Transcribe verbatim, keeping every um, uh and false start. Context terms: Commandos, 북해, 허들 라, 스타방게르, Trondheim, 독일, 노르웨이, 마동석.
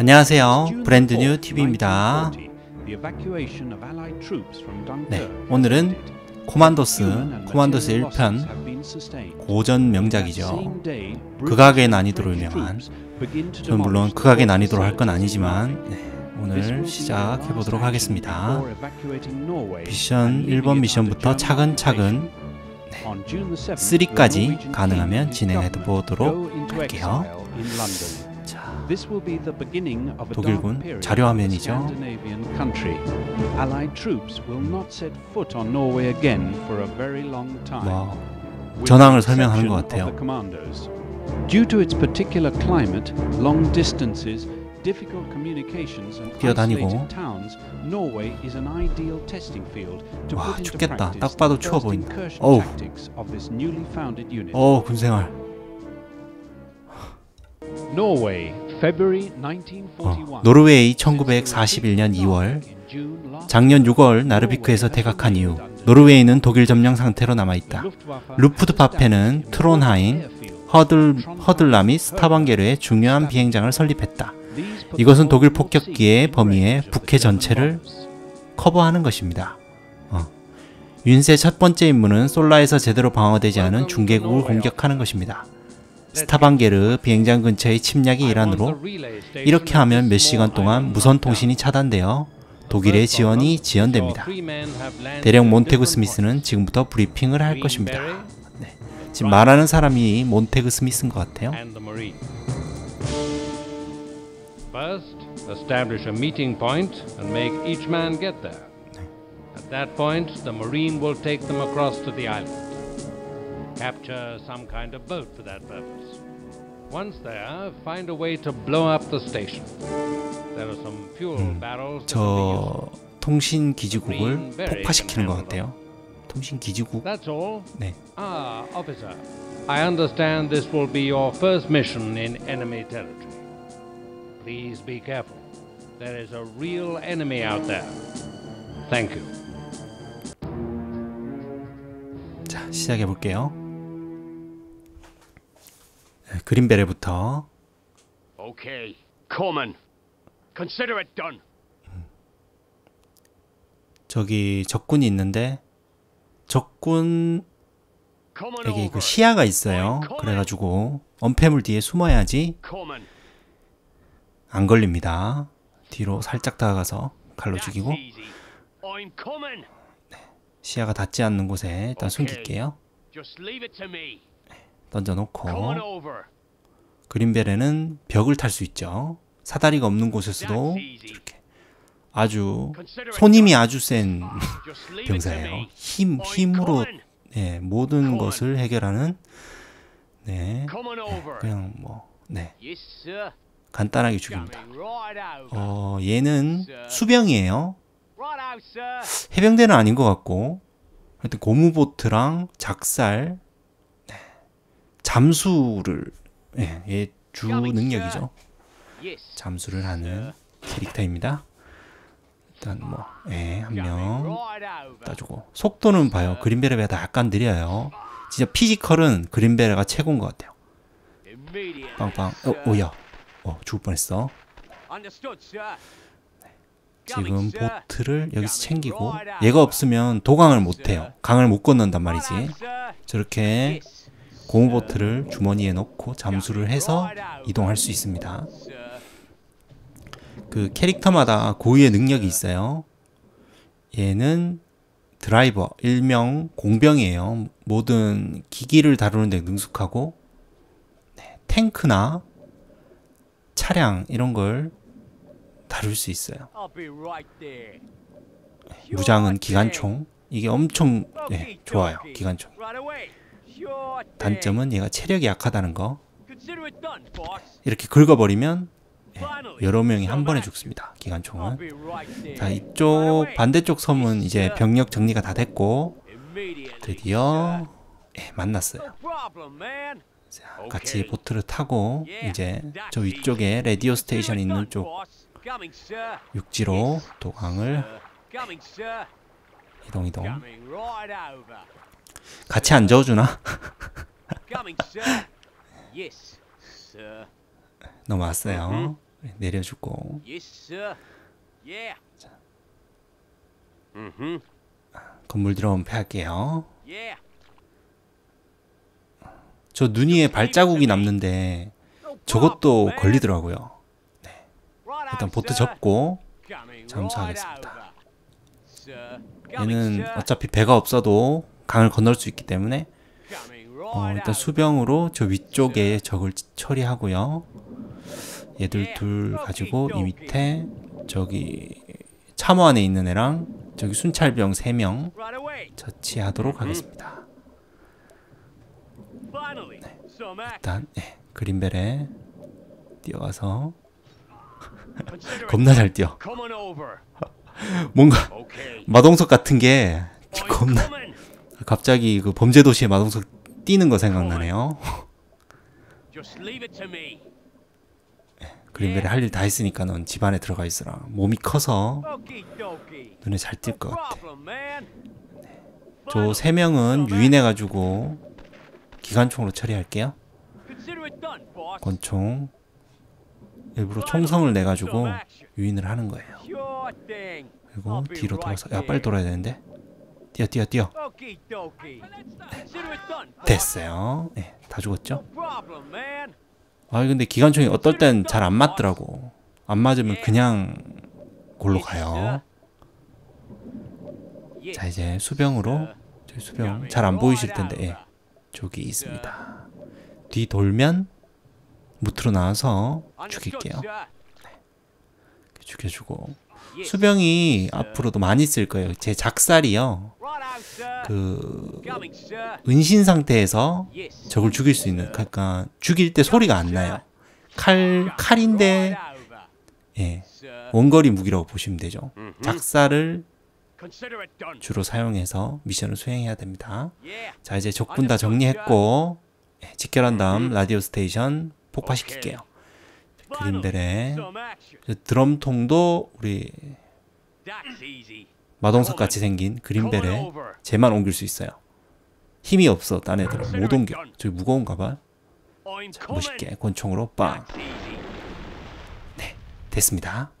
안녕하세요. 브랜드 뉴 티비입니다. 네, 오늘은 코만도스, 코만도스 일 편 고전 명작이죠. 극악의 난이도로 유명한, 저는 물론 극악의 난이도로 할 건 아니지만 네, 오늘 시작해보도록 하겠습니다. 미션 일 번 미션부터 차근차근 네, 삼까지 가능하면 진행해보도록 할게요. 자, 독일군 자료화면이죠. 뭐 전황을 설명하는 것 같아요. 뛰어다니고 와, 춥겠다. 딱 봐도 추워 보인다. 어우 어우 군생활. 어, 노르웨이 천구백사십일년 이월, 작년 유월 나르비크에서 퇴각한 이후 노르웨이는 독일 점령 상태로 남아있다. 루프트파페는 트론하임, 허들, 허들라 및 스타방게르의 중요한 비행장을 설립했다. 이것은 독일 폭격기의 범위에 북해 전체를 커버하는 것입니다. 어. 윤세 첫 번째 임무는 솔라에서 제대로 방어되지 않은 중계국을 공격하는 것입니다. 스타방게르 비행장 근처의 침략이 일환으로, 이렇게 하면 몇 시간 동안 무선 통신이 차단되어 독일의 지원이 지연됩니다. 대령 몬테구 스미스는 지금부터 브리핑을 할 것입니다. 네. 지금 말하는 사람이 몬테구 스미스인 것 같아요. First, establish a meeting point and make each man get there. At that point, the Marine will take them across to the island. Capture some kind of boat for that purpose. Once there, find a way to blow up the station. There are some fuel barrels. 저 통신 기지국을 폭파시키는 것 같아요. 통신 기지국. That's all. 네. Ah, officer. I understand this will be your first mission in enemy territory. Please be careful. There is a real enemy out there. Thank you. 자, 시작해 볼게요. 네, 그린베레부터. Okay, Coleman. Consider it done. 저기 적군이 있는데 적군에게 그 시야가 있어요. 그래가지고 언패물 뒤에 숨어야지 안 걸립니다. 뒤로 살짝 다가가서 칼로 죽이고. 네, 시야가 닿지 않는 곳에 일단 숨길게요. 네, 던져놓고. 그린베레는 벽을 탈 수 있죠. 사다리가 없는 곳에서도 이렇게 아주 손님이 아주 센 병사예요. 힘, 힘으로 네, 모든 것을 해결하는. 네, 네, 그냥 뭐 네. 간단하게 죽입니다. 어, 얘는 수병이에요. 해병대는 아닌 것 같고, 하여튼 고무보트랑 작살, 네. 잠수를 네. 얘 주 능력이죠. 잠수를 하는 캐릭터입니다. 일단 뭐 네. 한 명 따주고. 속도는 봐요. 그린베레보다 약간 느려요. 진짜 피지컬은 그린베레가 최고인 것 같아요. 빵빵. 어, 오야. 어, 죽을 뻔했어. 지금 보트를 여기서 챙기고, 얘가 없으면 도강을 못해요. 강을 못 건넌단 말이지. 저렇게 고무보트를 주머니에 넣고 잠수를 해서 이동할 수 있습니다. 그 캐릭터마다 고유의 능력이 있어요. 얘는 드라이버, 일명 공병이에요. 모든 기기를 다루는 데 능숙하고, 네, 탱크나 차량 이런 걸 다룰 수 있어요. 무장은 기관총. 이게 엄청 네, 좋아요. 기관총. 단점은 얘가 체력이 약하다는 거. 이렇게 긁어버리면 네, 여러 명이 한 번에 죽습니다. 기관총은. 자, 이쪽 반대쪽 섬은 이제 병력 정리가 다 됐고 드디어 네, 만났어요. 자, 같이 보트를 타고 이제 저 위쪽에 라디오 스테이션 있는 쪽 육지로 도강을 이동 이동. 같이 안 저어주나? 넘어왔어요. 내려주고. 예. 자. 음. 건물 들어오면 패할게요. 예. 저 눈 위에 발자국이 남는데 저것도 걸리더라고요. 네. 일단 보트 접고 잠수하겠습니다. 얘는 어차피 배가 없어도 강을 건널 수 있기 때문에 어, 일단 수병으로 저 위쪽에 적을 처리하고요. 얘들 둘 가지고 이 밑에 저기 참호 안에 있는 애랑 저기 순찰병 세 명 처치하도록 하겠습니다. 네. 일단 네. 그린벨에 뛰어와서 겁나 잘 뛰어. 뭔가 마동석 같은 게 겁나 갑자기 그 범죄도시의 마동석 뛰는 거 생각나네요. 그린벨에 할 일 다 했으니까 넌 집안에 들어가 있어라. 몸이 커서 눈에 잘 띌 것 같아. 저 세 명은 유인해가지고 기관총으로 처리할게요. 권총 일부러 총성을 내가지고 유인을 하는 거예요. 그리고 뒤로 돌아서 야 빨리 돌아야 되는데 뛰어 뛰어 뛰어. 됐어요. 네, 다 죽었죠? 아 근데 기관총이 어떨 땐 잘 안 맞더라고. 안 맞으면 그냥 골로 가요. 자 이제 수병으로 수병 잘 안 보이실 텐데 예, 저기 있습니다. 뒤 돌면 무트로 나와서 죽일게요. 네. 죽여주고 수병이 앞으로도 많이 쓸 거예요. 제 작살이요. 그 은신 상태에서 적을 죽일 수 있는, 그러니까 죽일 때 소리가 안 나요. 칼 칼인데 예 원거리 무기라고 보시면 되죠. 작살을 주로 사용해서 미션을 수행해야 됩니다. 자 이제 적군 다 정리했고 예, 직결한 다음 라디오 스테이션 폭파시킬게요. 그린벨에 드럼통도 우리 마동석같이 생긴 그린벨에 쟤만 옮길 수 있어요. 힘이 없어 딴 애들은 못 옮겨. 저기 무거운가봐. 자, 멋있게 권총으로 빵. 네 됐습니다.